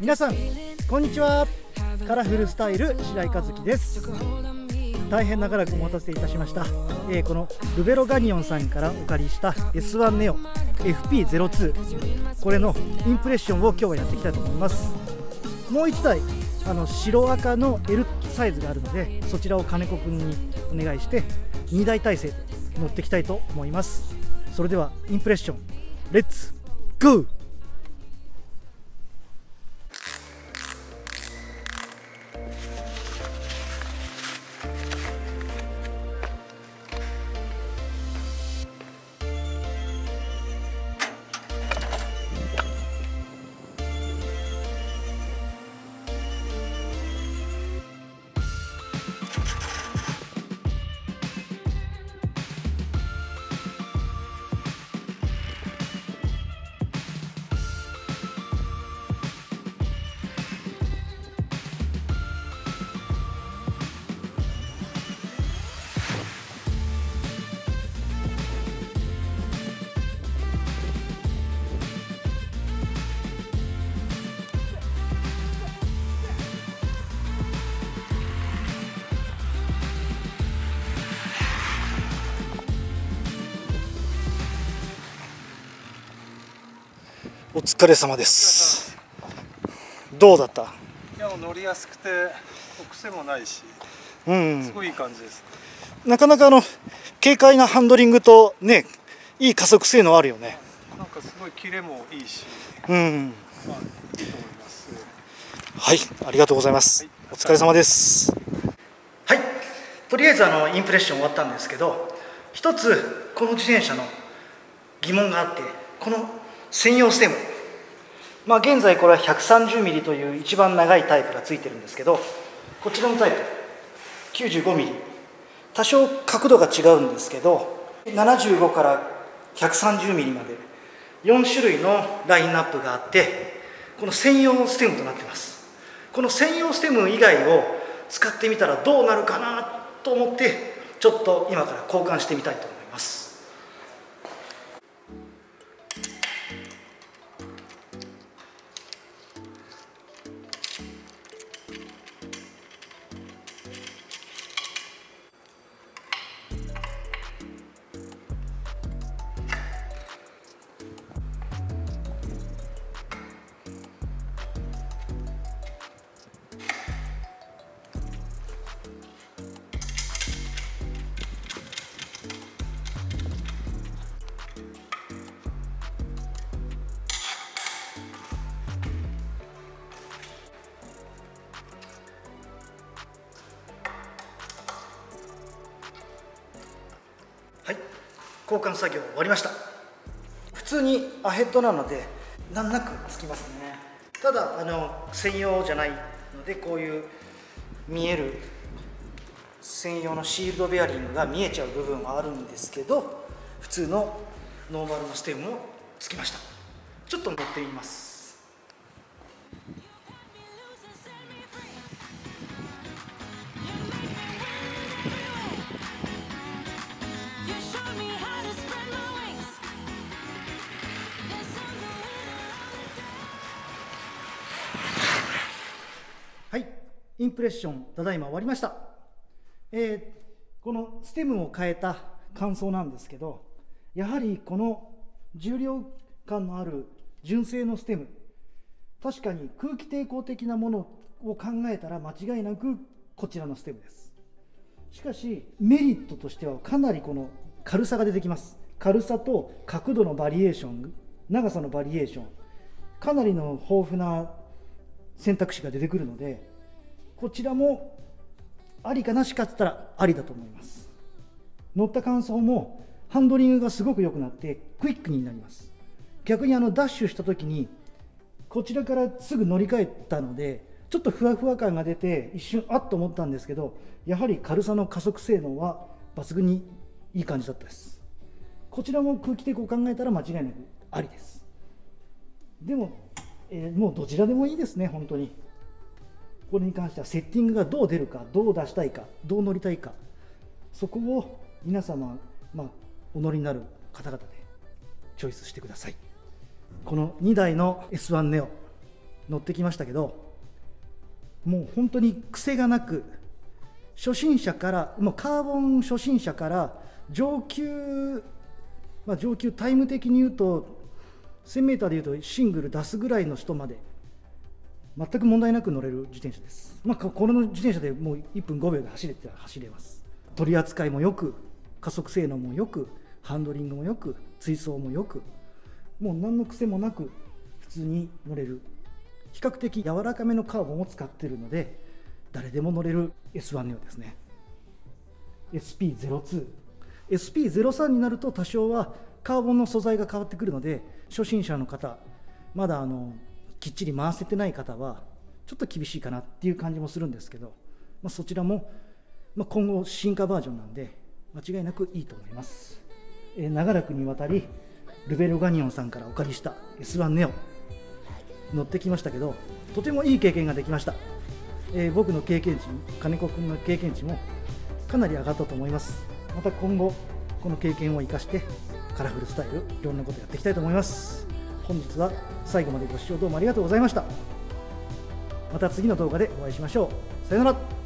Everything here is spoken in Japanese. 皆さんこんにちは。カラフルスタイル白井和樹です。大変長らくお待たせいたしました。このルベロガニオンさんからお借りした S1 ネオ FP02 これのインプレッションを今日はやっていきたいと思います。もう1台白赤の L サイズがあるので、そちらを金子くんにお願いして2台体制で乗っていきたいと思います。それではインプレッションレッツゴー。お疲れ様です。どうだった？いや、乗りやすくて癖もないし、すごいいい感じです。なかなか軽快なハンドリングとね、いい加速性能あるよね。なんかすごいキレもいいし、いいと思います。はい、ありがとうございます。お疲れ様です。はい、とりあえずインプレッション終わったんですけど、一つこの自転車の疑問があって、この専用ステム、現在これは 130mm という一番長いタイプがついてるんですけど、こちらのタイプ 95mm、 多少角度が違うんですけど75から 130mm まで4種類のラインナップがあって、この専用ステムとなってます。この専用ステム以外を使ってみたらどうなるかなと思って、ちょっと今から交換してみたいと思います。交換作業終わりました。普通にアヘッドなので難なくつきますね。ただ専用じゃないので、こういう見える専用のシールドベアリングが見えちゃう部分はあるんですけど、普通のノーマルのステムもつきました。ちょっと乗ってみます。インプレッションただいま終わりました。このステムを変えた感想なんですけど、やはりこの重量感のある純正のステム、確かに空気抵抗的なものを考えたら間違いなくこちらのステムです。しかしメリットとしてはかなりこの軽さが出てきます。軽さと角度のバリエーション、長さのバリエーション、かなりの豊富な選択肢が出てくるので、こちらもありかなしかって言ったらありだと思います。乗った感想もハンドリングがすごく良くなってクイックになります。逆にダッシュした時にこちらからすぐ乗り換えたので、ちょっとふわふわ感が出て一瞬あっと思ったんですけど、やはり軽さの加速性能は抜群にいい感じだったです。こちらも空気抵抗を考えたら間違いなくありです。でも、もうどちらでもいいですね。本当にこれに関してはセッティングがどう出るか、どう出したいか、どう乗りたいか、そこを皆様、お乗りになる方々でチョイスしてください。この2台の S1 ネオ乗ってきましたけど、もう本当に癖がなく、初心者から、もうカーボン初心者から上級、上級タイム的に言うと 1000m でいうとシングル出すぐらいの人まで全く問題なく乗れる自転車です。この自転車でもう1分5秒で走れます。取り扱いもよく、加速性能もよく、ハンドリングもよく、追走もよく、もう何の癖もなく普通に乗れる、比較的柔らかめのカーボンを使っているので誰でも乗れる S1 のようですね。 SP02、 SP03 になると多少はカーボンの素材が変わってくるので、初心者の方、まだきっちり回せてない方はちょっと厳しいかなっていう感じもするんですけど、そちらも、今後進化バージョンなんで間違いなくいいと思います。長らくにわたりルベロガニオンさんからお借りした S1 ネオ乗ってきましたけど、とてもいい経験ができました。僕の経験値、金子君の経験値もかなり上がったと思います。また今後この経験を生かしてカラフルスタイル、いろんなことやっていきたいと思います。本日は最後までご視聴どうもありがとうございました。また次の動画でお会いしましょう。さようなら。